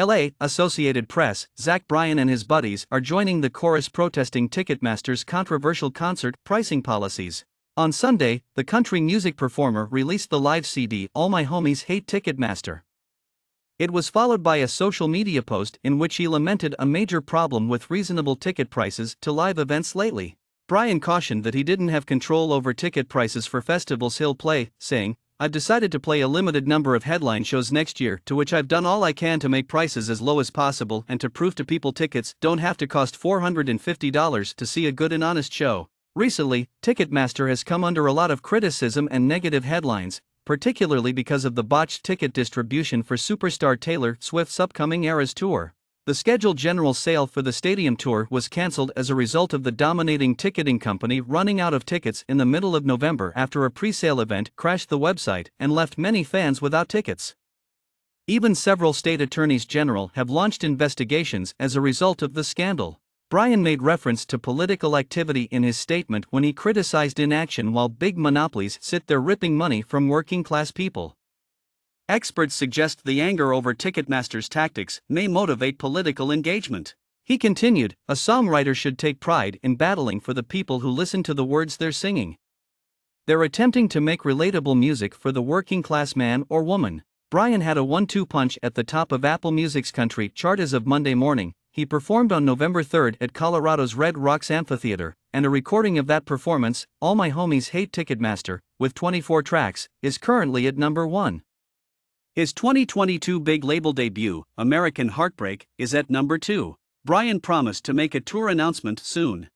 LA, Associated Press, Zach Bryan and his buddies are joining the chorus protesting Ticketmaster's controversial concert pricing policies. On Sunday, the country music performer released the live CD All My Homies Hate Ticketmaster. It was followed by a social media post in which he lamented a major problem with reasonable ticket prices to live events lately. Bryan cautioned that he didn't have control over ticket prices for festivals he'll play, saying, "I've decided to play a limited number of headline shows next year, to which I've done all I can to make prices as low as possible and to prove to people tickets don't have to cost $450 to see a good and honest show." Recently, Ticketmaster has come under a lot of criticism and negative headlines, particularly because of the botched ticket distribution for superstar Taylor Swift's upcoming Eras Tour. The scheduled general sale for the stadium tour was cancelled as a result of the dominating ticketing company running out of tickets in the middle of November after a pre-sale event crashed the website and left many fans without tickets. Even several state attorneys general have launched investigations as a result of the scandal. Bryan made reference to political activity in his statement when he criticized inaction while big monopolies sit there ripping money from working-class people. Experts suggest the anger over Ticketmaster's tactics may motivate political engagement. He continued, "A songwriter should take pride in battling for the people who listen to the words they're singing. They're attempting to make relatable music for the working-class man or woman." Bryan had a 1-2 punch at the top of Apple Music's country chart as of Monday morning. He performed on November 3 at Colorado's Red Rocks Amphitheater, and a recording of that performance, All My Homies Hate Ticketmaster, with 24 tracks, is currently at number 1. His 2022 big label debut, American Heartbreak, is at number 2. Bryan promised to make a tour announcement soon.